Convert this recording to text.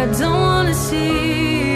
I don't wanna see.